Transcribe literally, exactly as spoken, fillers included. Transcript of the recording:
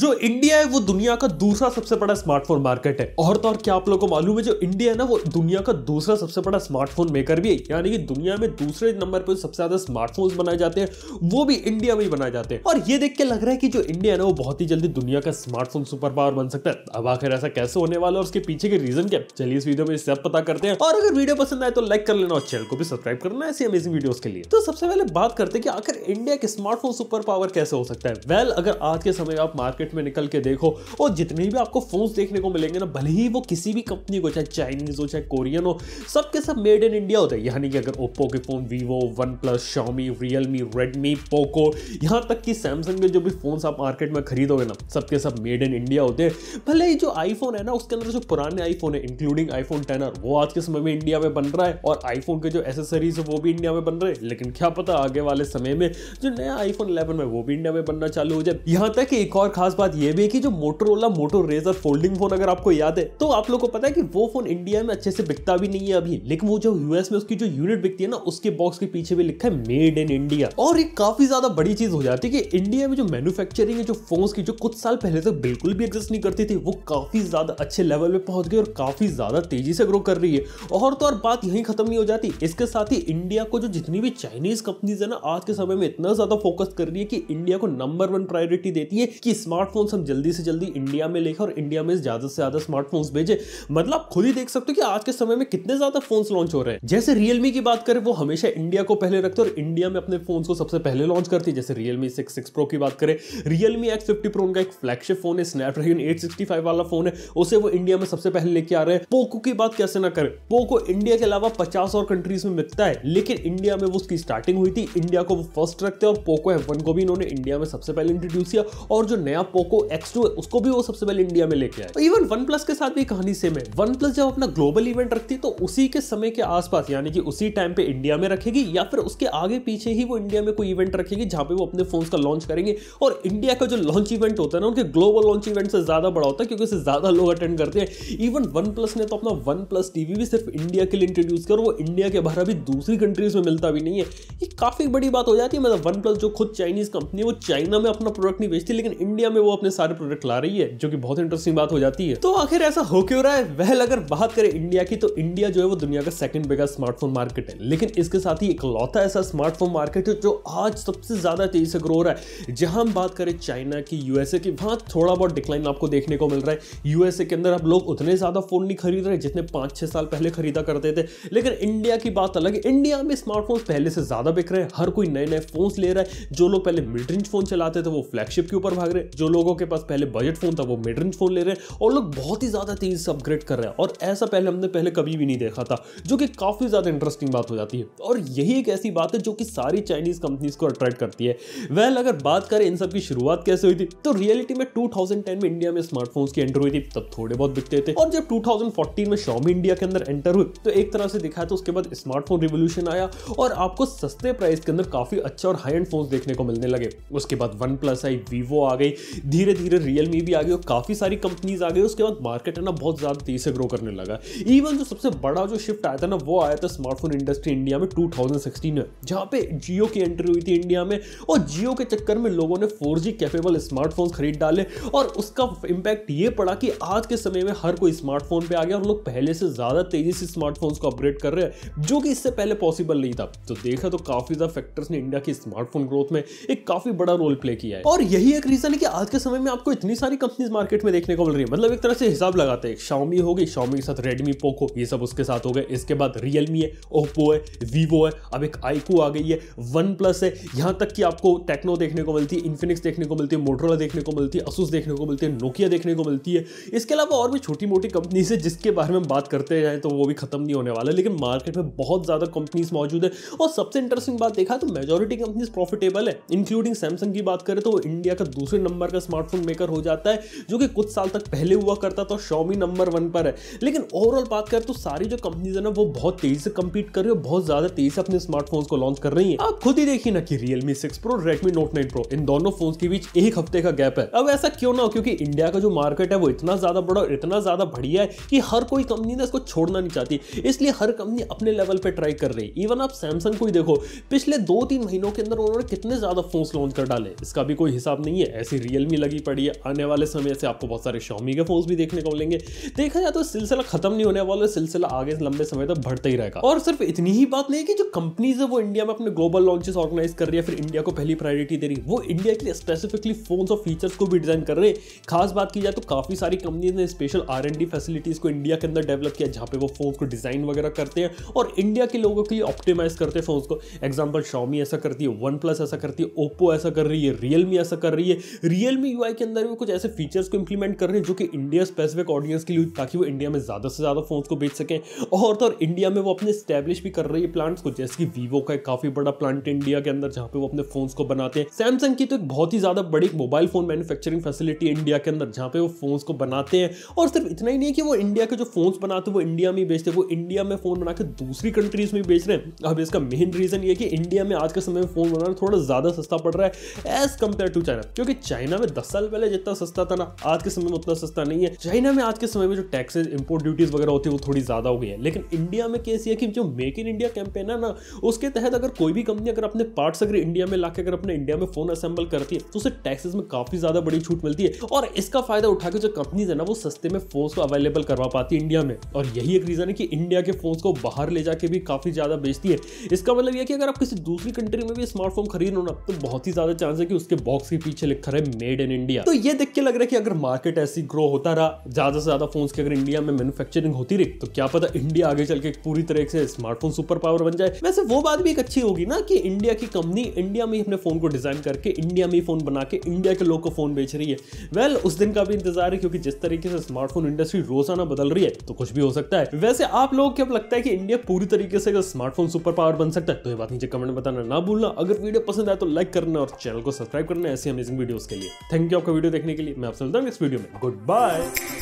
जो इंडिया है वो दुनिया का दूसरा सबसे बड़ा स्मार्टफोन मार्केट है। और तो और क्या आप लोगों को मालूम है, जो इंडिया है ना वो दुनिया का दूसरा सबसे बड़ा स्मार्टफोन मेकर भी है, यानी कि दुनिया में दूसरे नंबर पर सबसे ज्यादा स्मार्टफोन्स बनाए जाते हैं वो भी इंडिया में ही बनाए जाते हैं। और ये देख के लग रहा है कि जो इंडिया है ना वो बहुत ही जल्दी दुनिया का स्मार्टफोन सुपर पावर बन सकता है। अब आखिर ऐसा कैसे होने वाला है, उसके पीछे के रीजन क्या, चलिए इस वीडियो में सब पता करते हैं। और अगर वीडियो पसंद आए तो लाइक कर लेना और चैनल को भी सब्सक्राइब करना ऐसी अमेजिंग वीडियोस के लिए। तो सबसे पहले बात करते हैं कि आखिर इंडिया के स्मार्टफोन सुपर पावर कैसे हो सकता है। वेल अगर आज के समय आप मार्केट में निकल के देखो और जितने भी आपको फोन्स देखने को मिलेंगे ना, भले ही वो किसी भी कंपनी को, चाहे चाइनीज हो चाहे कोरियन हो, सब के सब मेड इन इंडिया होते हैं। यानी कि अगर ओप्पो के phone, Vivo, OnePlus, Xiaomi, Realme, Redmi, Poco, यहां तक कि सैमसंग के जो भी फोन्स आप मार्केट में खरीदोगे ना, सब के सब मेड इन इंडिया होते हैं। भले ही जो आईफोन है ना उसके अंदर जो पुराने आईफोन है इंक्लूडिंग आईफोन टेन आर वो आज के समय में इंडिया में बन रहा है और आईफोन के जो एसेसरीज है वो भी इंडिया में बन रहे हैं। लेकिन क्या पता आगे वाले समय में जो नया आईफोन इलेवन है वो भी इंडिया में बनना चालू हो जाए। यहाँ तक कि एक और खास बात ये भी है कि जो Motorola Moto Razr folding phone अगर आपको याद है तो आप लोग को पता है कि वो फोन इंडिया में अच्छे से बिकता भी नहीं है अभी, लेकिन वो जो यूएस में उसकी जो यूनिट बिकती है ना उसके बॉक्स के पीछे भी लिखा है मेड इन इंडिया। और ये काफी ज्यादा बड़ी चीज हो जाती है कि इंडिया में जो मैन्युफैक्चरिंग है जो फोन्स की, जो कुछ साल पहले तक बिल्कुल भी एग्जिस्ट नहीं करती थी, वो काफी ज्यादा अच्छे लेवल में पहुंच गई और काफी ज्यादा तेजी से ग्रो कर रही है। और तो और बात यहीं खत्म नहीं हो जाती, इसके साथ ही इंडिया को जो जितनी भी चाइनीज कंपनीज है ना आज के समय में इतना ज्यादा फोकस कर रही है कि इंडिया को नंबर वन प्रायोरिटी देती है कि स्मार्टफोन हम जल्दी से जल्दी इंडिया में लेकर और इंडिया में ज्यादा से ज्यादा स्मार्टफोन्स भेजे। मतलब खुद ही देख सकते हो कि आज के समय में कितने ज्यादा फोन्स लॉन्च हो रहे हैं। जैसे रियलमी की बात करें वो हमेशा इंडिया को पहले रखते हैं और इंडिया में अपने फोन्स को सबसे पहले लॉन्च करती है। जैसे रियलमी सिक्स सिक्स प्रो की बात करें, रियलमी एक्स फिफ्टी प्रो उनका एक फ्लैगशिप फोन है, स्नैपड्रैगन एट सिक्सटी फाइव वाला फोन है, उसे वो इंडिया में सबसे पहले लेके आ रहे हैं। पोको की बात कैसे ना करें, पोको इंडिया के अलावा पचास और कंट्रीज में बिकता है लेकिन इंडिया में वो उसकी स्टार्टिंग हुई थी, इंडिया को वो फर्स्ट रखते हैं और पोको एफ वन को भी इन्होंने इंडिया में सबसे पहले इंट्रोड्यूस किया और जो नया पोको एक्स टू है उसको भी वो सबसे पहले इंडिया में लेके आए। इवन OnePlus के साथ भी कहानी सेम है। OnePlus जब अपना ग्लोबल इवेंट रखती है तो उसी के समय के आसपास यानी कि उसी टाइम पे इंडिया में रखेगी या फिर उसके आगे पीछे ही वो इंडिया में कोई इवेंट रखेगी जहां पे वो अपने फोन्स का लॉन्च करेंगे। और इंडिया का जो लॉन्च इवेंट होता है ना उनके ग्लोबल लॉन्च इवेंट से ज्यादा बड़ा होता है क्योंकि उससे ज्यादा लोग अटेंड करते हैं। इवन OnePlus ने तो अपना OnePlus टीवी भी सिर्फ इंडिया के लिए इंट्रोड्यूस किया और वो इंडिया के बाहर अभी दूसरी कंट्रीज में मिलता भी नहीं है। ये काफी बड़ी बात हो जाती है। मतलब OnePlus जो खुद चाइनीज कंपनी है वो चाइना में अपना प्रोडक्ट नहीं बेचती लेकिन इंडिया में वो अपने सारे प्रोडक्ट ला रही है, जो कि बहुत इंटरेस्टिंग बात हो जाती है। तो आखिर ऐसा हो क्यों रहा है? वह अगर बात करें इंडिया की तो इंडिया जो है वो दुनिया का सेकंड बिगेस्ट स्मार्टफोन मार्केट है, लेकिन इसके साथ ही एक लौता ऐसा स्मार्टफोन मार्केट है जो आज सबसे ज्यादा तेजी से ग्रो हो रहा है। जहां हम बात करें चाइना की, यूएसए की, वहां थोड़ा बहुत डिक्लाइन आपको देखने को मिल रहा है। यूएसए के अंदर अब लोग उतने ज्यादा फोन नहीं खरीद रहे जितने पांच छह साल पहले खरीदा करते थे, लेकिन इंडिया की बात अलग है। इंडिया में स्मार्टफोन पहले से ज्यादा बिक रहे हैं, हर कोई नए नए फोन ले रहा है। जो लोग पहले मिड रेंज फोन चलाते थे वो फ्लैगशिप के ऊपर भाग रहे, जो लोगों के पास पहले बजट फोन था वो मिड रेंज फोन ले रहे हैं और लोग बहुत ही ज्यादा तेजी से अपग्रेड कर रहे हैं। और ऐसा पहले हमने पहले कभी भी नहीं देखा था, जो कि काफी ज्यादा इंटरेस्टिंग बात हो जाती है। और यही एक ऐसी बात है जो कि सारी चाइनीज कंपनीज को अट्रैक्ट करती है। वेल अगर बात करें इन सब की शुरुआत कैसे हुई थी तो रियलिटी में टू थाउजेंड टेन में इंडिया में स्मार्टफोन्स की एंट्री हुई थी, तब थोड़े बहुत बिकते थे। और जब टू थाउजेंड फोर्टीन में Xiaomi इंडिया के अंदर एंटर हुई तो एक तरह से दिखाया तो उसके बाद स्मार्टफोन रिवोल्यूशन आया और आपको सस्ते प्राइस के अंदर काफी अच्छा और हाई एंड फोन देखने को मिलने लगे। उसके बाद OnePlus आई, Vivo आ गई, धीरे धीरे रियलमी भी आ गई और काफी सारी कंपनीज आ गई। उसके बाद मार्केट है ना बहुत ज्यादा तेजी से ग्रो करने लगा। इवन जो सबसे बड़ा जो शिफ्ट आया था ना वो आया था स्मार्टफोन इंडस्ट्री इंडिया में टू थाउजेंड सिक्सटीन में, जहां पे जियो की एंट्री हुई थी इंडिया में। और जियो के चक्कर में लोगों ने फोर जी कैपेबल स्मार्टफोन खरीद डाले और उसका इंपैक्ट ये पड़ा कि आज के समय में हर कोई स्मार्टफोन पे आ गया और लोग पहले से ज्यादा तेजी से स्मार्टफोन्स को अपग्रेड कर रहे हैं, जो कि इससे पहले पॉसिबल नहीं था। तो देखा तो काफी ज्यादा फैक्टर्स ने इंडिया की स्मार्टफोन ग्रोथ में एक काफी बड़ा रोल प्ले किया है। और यही एक रीजन है कि आज के समय में आपको इतनी सारी कंपनीज मार्केट में देखने को मिल रही है। मतलब एक तरह से हिसाब लगाते हैं, Xiaomi हो गई, Xiaomi के साथ Redmi, Poco ये सब उसके साथ हो गए। इसके बाद Realme है, Oppo है, Vivo है, अब एक iQOO आ गई है, OnePlus है, यहाँ तक कि आपको Tecno देखने को मिलती है, Infinix देखने को मिलती है, Motorola देखने को मिलती है, Asus देखने को मिलती है, Nokia देखने को मिलती है। इसके अलावा और भी छोटी मोटी कंपनीज है जिसके बारे में हम बात करते जाए तो वो भी खत्म नहीं होने वाला, लेकिन मार्केट में बहुत ज़्यादा कंपनीज मौजूद है। और सबसे इंटरेस्टिंग बात देखा तो मेजोरिटी कंपनीज प्रॉफिटेबल है। इंक्लूडिंग सैमसंग की बात करें तो वो इंडिया का दूसरे नंबर का स्मार्टफोन मेकर हो जाता है, जो कि कुछ साल तक पहले हुआ करता था, Xiaomi नंबर वन पर है। लेकिन ओवरऑल बात करें तो सारी जो कंपनीज है ना वो बहुत तेजी से कम्पीट कर रही है, बहुत ज्यादा तेजी से अपने स्मार्टफोन्स को लॉन्च कर रही है। आप खुद ही देखिए ना कि Realme six Pro, Redmi Note nine Pro, इन दोनों फोन्स के बीच एक हफ्ते का गैप है। अब ऐसा क्यों ना हो, क्योंकि इंडिया का जो मार्केट है वो इतना ज्यादा बड़ा और इतना ज्यादा बढ़िया है कि हर कोई कंपनी ना इसको छोड़ना नहीं चाहती, इसलिए हर कंपनी अपने लेवल पर ट्राई कर रही है। इवन आप सैमसंग को ही देखो, पिछले दो तीन महीनों के अंदर उन्होंने कितने ज्यादा फोन्स लॉन्च कर डाले, इसका भी कोई हिसाब नहीं है। ऐसी रियल रियलमी लगी पड़ी है। आने वाले समय से आपको बहुत सारे Xiaomi के फोन्स भी देखने को मिलेंगे। देखा जाए तो सिलसिला खत्म नहीं होने वाला, सिलसिला आगे लंबे समय तक तो बढ़ता ही रहेगा। और सिर्फ इतनी ही बात नहीं कि जो कंपनीज है वो इंडिया में अपने ग्लोबल लॉन्चेस ऑर्गेनाइज कर रही है, फिर इंडिया को पहली प्रायोरिटी दे रही है, वो इंडिया के लिए स्पेसिफिकली फोन्स और फीचर्स को भी डिजाइन कर रहे हैं। खास बात की जाए तो काफी सारी कंपनीज ने special R and D facilities को इंडिया के अंदर डेवलप किया, जहाँ पे वो फोन को डिजाइन वगैरह करते हैं और इंडिया के लोगों के लिए ऑप्टिमाइज करते हैं फोन्स को। एग्जाम्पल Xiaomi ऐसा करती है, OnePlus ऐसा करती है, Oppo ऐसा कर रही है, Realme ऐसा कर रही है। Realme U I के अंदर भी कुछ ऐसे फीचर्स को इंप्लीमेंट कर रहे हैं जो कि इंडिया स्पेसिफिक ऑडियंस के लिए, ताकि वो इंडिया में ज्यादा से ज्यादा फोन्स को बेच सकें। और तो और इंडिया में वो अपने एस्टैब्लिश भी कर रही है प्लांट्स को, जैसे कि वीवो का एक काफी बड़ा प्लांट इंडिया के अंदर जहाँ पे वो अपने फोन्स को बनाते हैं। सैमसंग की तो एक बहुत ही ज्यादा बड़ी mobile phone manufacturing facility India के अंदर जहाँ पे वो फोन्स को बनाते हैं। और सिर्फ इतना ही नहीं कि वो इंडिया के जो फोन्स बनाते हैं वो इंडिया में बेचते हैं, वो इंडिया में फोन बनाकर दूसरी कंट्रीज में बेच रहे हैं। अब इसका मेन रीजन ये कि इंडिया में आज के समय में फोन बनाना थोड़ा ज्यादा सस्ता पड़ रहा है एज कंपेयर टू चाइना, क्योंकि चाइना में दस साल पहले जितना सस्ता था ना, आज के समय में उतना सस्ता नहीं है। चाइना में आज के समय में जो टैक्सेस, इंपोर्ट ड्यूटीज वगैरह होती है वो थोड़ी ज्यादा हो गई है। लेकिन इंडिया में केस ये कि जो मेक इन इंडिया कैंपेन है ना, उसके तहत अगर कोई भी कंपनी अगर अपने पार्ट्स अगर इंडिया में लाके अगर अपने इंडिया में फोन असेंबल करती है तो उसे टैक्सेस में काफी ज्यादा बड़ी छूट मिलती है, और इसका फायदा उठाकर जो कंपनीज है ना वो सस्ते में फोन्स को अवेलेबल करवा पाती है इंडिया में। और यही एक रीजन है कि इंडिया के फोन्स को बाहर ले जाके भी काफी ज्यादा बेचती है। इसका मतलब यह कि अगर आप किसी दूसरी कंट्री में भी स्मार्टफोन खरीद हो ना, तो बहुत ही ज्यादा चांस है कि उसके बॉक्स के पीछे लिखा है मेड इन इंडिया। तो ये देख के लग रहा है कि अगर मार्केट ऐसी ग्रो होता रहा, ज्यादा से ज्यादा फोन्स की अगर इंडिया में मैन्युफैक्चरिंग होती रही, तो क्या पता इंडिया आगे चल के पूरी तरह से स्मार्टफोन सुपर पावर बन जाए। वैसे वो बात भी एक अच्छी होगी ना कि इंडिया की कंपनी इंडिया में अपने फोन को डिजाइन करके इंडिया में फोन बना के इंडिया के लोग को फोन बेच रही है। वेल well, उस दिन का भी इंतजार है, क्योंकि जिस तरीके से स्मार्टफोन इंडस्ट्री रोजाना बदल रही है तो कुछ भी हो सकता है। वैसे आप लोगों को क्या लगता है कि इंडिया पूरी तरीके से अगर स्मार्टफोन सुपर पावर बन सकता है? तो ये बात नीचे कमेंट बताना ना भूलना। अगर वीडियो पसंद आए तो लाइक करना और चैनल को सब्सक्राइब करना ऐसी अमेजिंग वीडियोस के लिए। थैंक यू आपका वीडियो देखने के लिए। मैं आपसे मिलता हूं नेक्स्ट वीडियो में। Good bye.